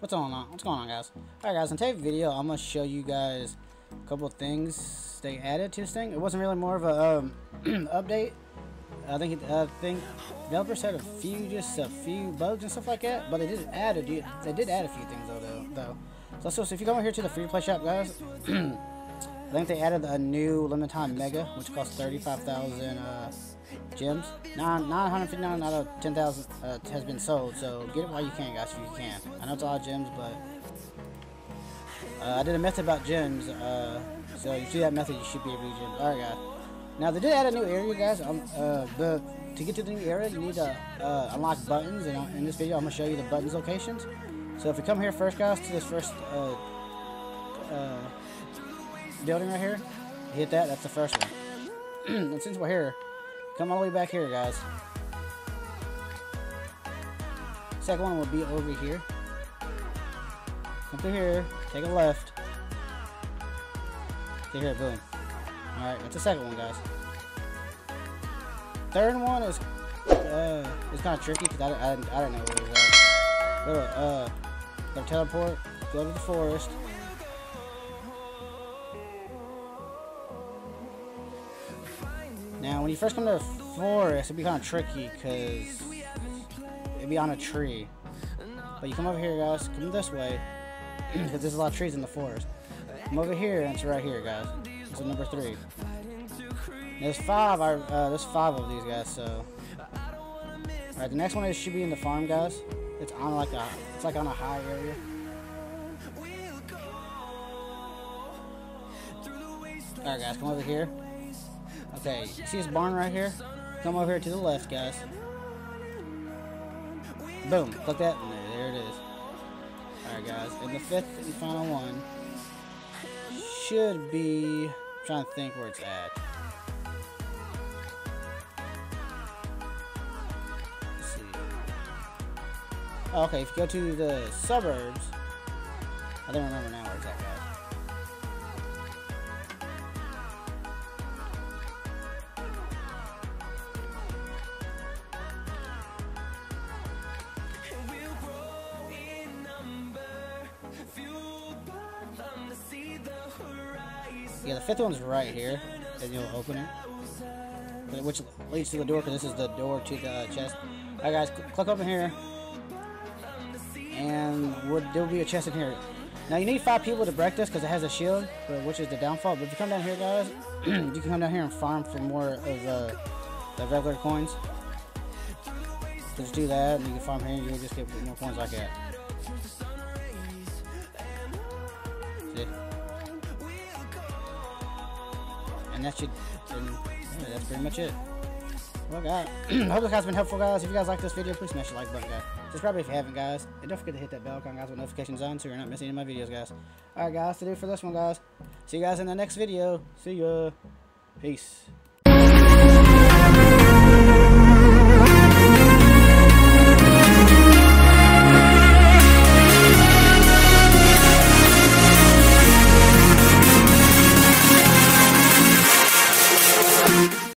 What's going on guys? Alright guys, in today's video I'm going to show you guys a couple of things they added to this thing. It wasn't really more of a update. I think developers had just a few bugs and stuff like that, but they did add a few things though. So if you go over here to the free play shop guys, I think they added a new Limiton Mega, which costs 35,000 gems. 959 out of 10,000 has been sold, so get it while you can guys, if you can. I know it's a lot of gems, but I did a method about gems, so you see that method, you should be able to gem. Alright guys, now they did add a new area guys. To get to the new area you need to unlock buttons, and in this video I'm going to show you the buttons locations. So if you come here first guys, to this first building right here, hit that, that's the first one. And since we're here, come all the way back here guys. Second one will be over here. Come through here, take a left, get here, boom. Alright, that's the second one guys. Third one is it's kind of tricky because I don't know what it was. Go teleport, go to the forest. Now, when you first come to the forest, it'd be kind of tricky because it'd be on a tree. But you come over here, guys. Come this way because there's a lot of trees in the forest. Come over here, and it's right here, guys. It's number 3. There's 5. There's 5 of these guys. So, all right, the next one should be in the farm, guys. It's on like on a high area. All right, guys, come over here. Okay, you see this barn right here? Come over here to the left, guys. Boom, click that, and there it is. Alright guys, and the fifth and final one should be, I'm trying to think where it's at. Let's see. Oh, okay, if you go to the suburbs, I don't remember now where it's at, guys. Yeah, the fifth one's right here, and you'll open it, which leads to the door, because this is the door to the chest. Alright guys, click open here, and there'll be a chest in here. Now you need 5 people to break this, because it has a shield, which is the downfall, but if you come down here guys, you can come down here and farm for more of the regular coins. Just do that, and you can farm here, and you'll just get more coins like that. See? And that should, yeah, that's pretty much it. Well, guys, I hope this has been helpful, guys. If you guys like this video, please smash the like button, guys. Subscribe if you haven't, guys. And don't forget to hit that bell icon, guys, with notifications on so you're not missing any of my videos, guys. Alright, guys, that's it for this one, guys. See you guys in the next video. See ya. Peace.